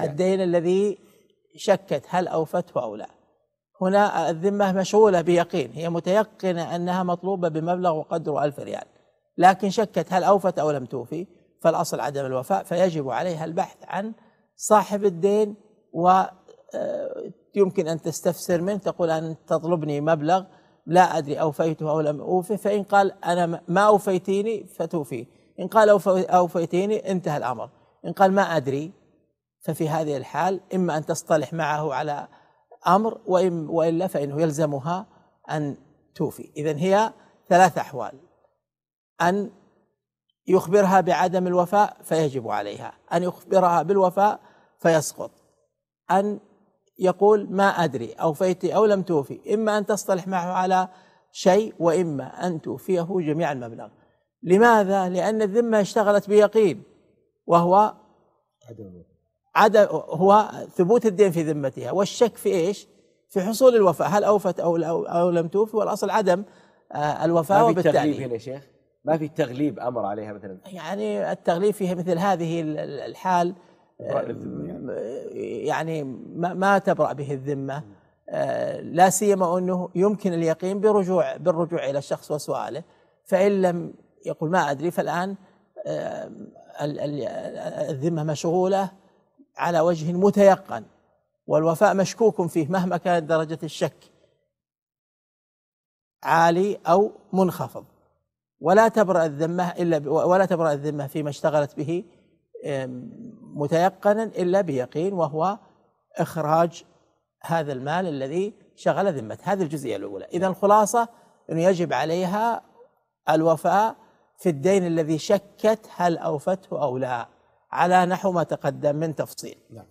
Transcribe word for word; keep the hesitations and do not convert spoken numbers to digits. الدين الذي شكت هل أوفته أو لا. هنا الذمة مشغولة بيقين، هي متيقنة أنها مطلوبة بمبلغ وقدره ألف ريال، لكن شكت هل أوفت أو لم توفي، فالأصل عدم الوفاء، فيجب عليها البحث عن صاحب الدين، ويمكن أن تستفسر منه، تقول أن تطلبني مبلغ لا أدري أوفيته أو لم أوفي، فإن قال أنا ما أوفيتيني فتوفي، إن قال أوفيتيني انتهى الأمر، إن قال ما أدري ففي هذه الحال إما أن تصطلح معه على أمر وإلا فإنه يلزمها أن توفي. إذن هي ثلاث أحوال: أن يخبرها بعدم الوفاء فيجب عليها، أن يخبرها بالوفاء فيسقط، أن يقول ما أدري أوفيتي أو لم توفي، إما أن تصطلح معه على شيء وإما أن توفيه جميع المبلغ. لماذا؟ لأن الذمة اشتغلت بيقين وهو عدم هو ثبوت الدين في ذمتها، والشك في إيش؟ في حصول الوفاء، هل أوفت أو أو لم توفي، والأصل عدم الوفاء. وبالتالي هنا شيخ ما في التغليب أمر عليها مثلا، يعني التغليب فيها مثل هذه الحال يعني ما تبرأ به الذمة، لا سيما أنه يمكن اليقين برجوع بالرجوع إلى الشخص وسؤاله، فإن لم يقول ما أدري فالآن الذمة مشغولة على وجه متيقن، والوفاء مشكوك فيه مهما كانت درجة الشك عالي أو منخفض، ولا تبرأ الذمة إلا ولا تبرأ الذمة فيما اشتغلت به متيقنا إلا بيقين، وهو إخراج هذا المال الذي شغل ذمته. هذه الجزئية الأولى. إذا الخلاصة أنه يجب عليها الوفاء في الدين الذي شكت هل أوفته أو لا، على نحو ما تقدم من تفصيل.